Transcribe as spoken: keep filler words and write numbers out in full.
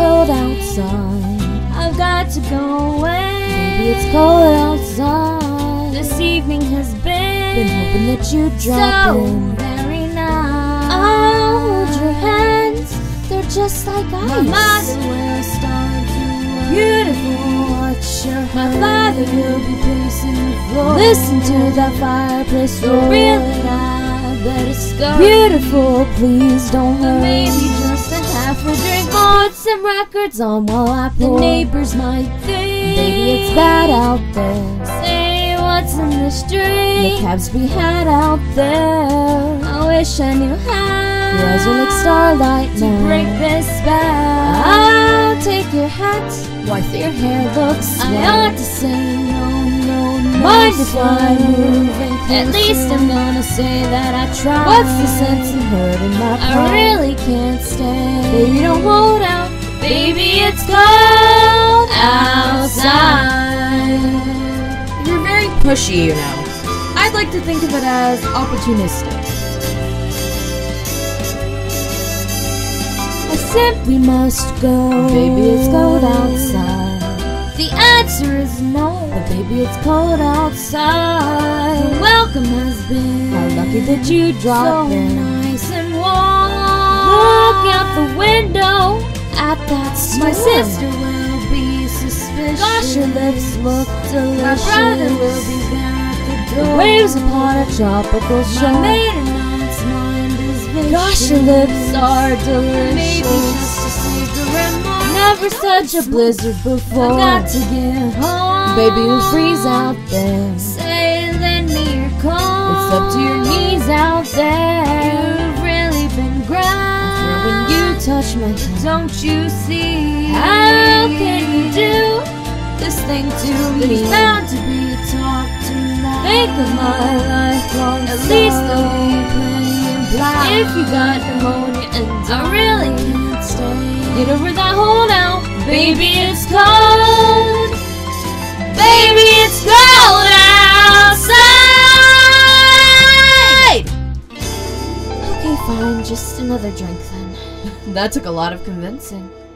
cold outside. I've got to go away. Maybe it's cold outside. This evening has been Been hoping that you'd drop so in. Very nice. I'll hold your hands. They're just like ice. My mother will start to beautiful. Watch your hands. My father will be pacing the floor. Listen to that fireplace roar. So really, I better score. Beautiful, please don't hurt. Maybe just a half a drink. Put some records on while I pour. The neighbors might think maybe it's bad out there. Say what's in this drink. The cabs we had out there. I wish I knew how. Your eyes are like starlight now. To break this spell. I'll take your hat. Wipe your hair looks I wet. Ought to say no, no, no. Mind if I move in closer? At least I'm gonna say that I tried. What's the sense in hurting my pride? I really can't stay. Baby, don't hold out. Baby, it's cold outside. You're very pushy, you know. I'd like to think of it as opportunistic. Simply must go. Baby, it's cold outside. The answer is no. But baby, it's cold outside. The welcome has been. How lucky that you dropped so in. Nice and warm. Look out the window at that storm. My sister will be suspicious. Gosh, your lips look delicious. My brother will be there at the door. The waves upon a tropical shore. My maiden aunt's mind is vicious. Gosh, your lips are delicious. Never such a blizzard before. I've got to get home. Baby, you'll freeze out there. Say, lend me your coat. It's up to your knees out there. You've really been grand. I feel when you touch my hand. Don't you see? How can you do this thing to me? There's bound to be a talk tonight. Think of my lifelong at soul. Least I'll be playing black. If you got pneumonia and I really can't stay. Get over that hole now. Baby, it's cold. Baby, it's cold outside. Okay, fine. Just another drink then. That took a lot of convincing.